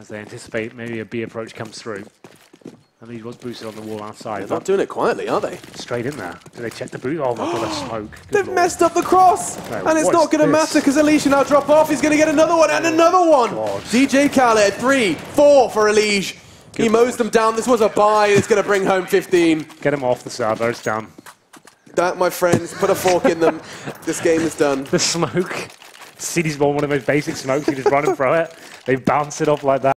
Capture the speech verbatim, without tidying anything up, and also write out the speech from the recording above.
as they anticipate maybe a B approach comes through. The lead was boosted on the wall outside. They're not doing it quietly, are they? Straight in there. Do they check the boot? Oh my god, that's smoke. Good They've Lord. messed up the cross! No, and it's not going to matter because ELiGE now drop off. He's going to get another one and another one! God. D J Khaled, three, four for ELiGE. He mows Lord. them down. This was a buy. It's going to bring home fifteen. Get him off the server. It's down. That, my friends, put a fork in them. This game is done. The smoke. City's one of the most basic smokes. You just run and throw it. They bounce it off like that.